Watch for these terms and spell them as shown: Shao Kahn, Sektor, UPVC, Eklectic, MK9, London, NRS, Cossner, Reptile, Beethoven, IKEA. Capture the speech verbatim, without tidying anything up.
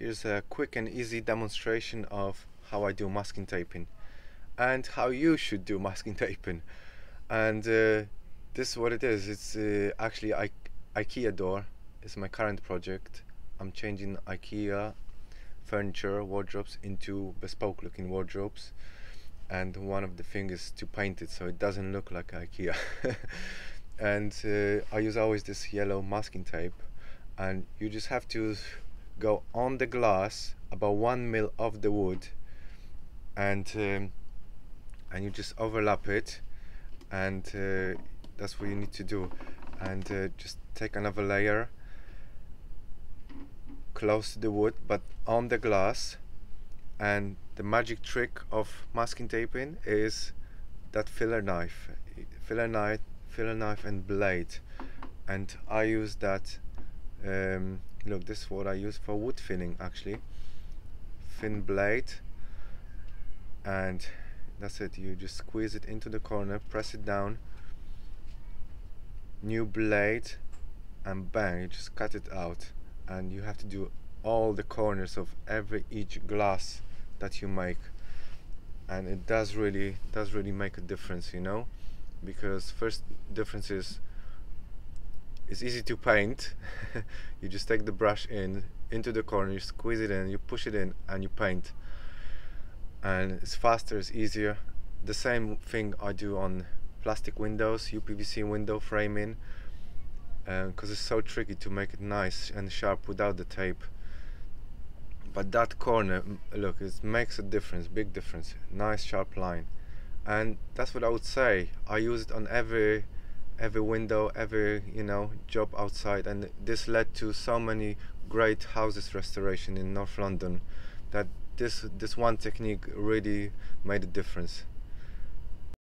Here's a quick and easy demonstration of how I do masking taping and how you should do masking taping. And uh, this is what it is. It's uh, actually I IKEA door. It's my current project. I'm changing IKEA furniture wardrobes into bespoke looking wardrobes, and one of the things is to paint it so it doesn't look like IKEA. And uh, I use always this yellow masking tape, and you just have to go on the glass about one mil of the wood, and um, and you just overlap it, and uh, that's what you need to do. And uh, just take another layer close to the wood but on the glass. And the magic trick of masking taping is that filler knife filler knife filler knife and blade, and I use that. Um, look, this is what I use for wood thinning, actually thin blade, and that's it. You just squeeze it into the corner, press it down, new blade, and bang, you just cut it out. And you have to do all the corners of every each glass that you make, and it does really does really make a difference, you know, because first difference is it's easy to paint. You just take the brush in into the corner, you squeeze it in, you push it in, and you paint, and it's faster, it's easier. The same thing I do on plastic windows, U P V C window framing, because um, it's so tricky to make it nice and sharp without the tape. But that corner, look, it makes a difference, big difference, nice sharp line. And that's what I would say. I use it on every every window, every, you know, job outside, and this led to so many great houses restoration in North London, that this this one technique really made a difference.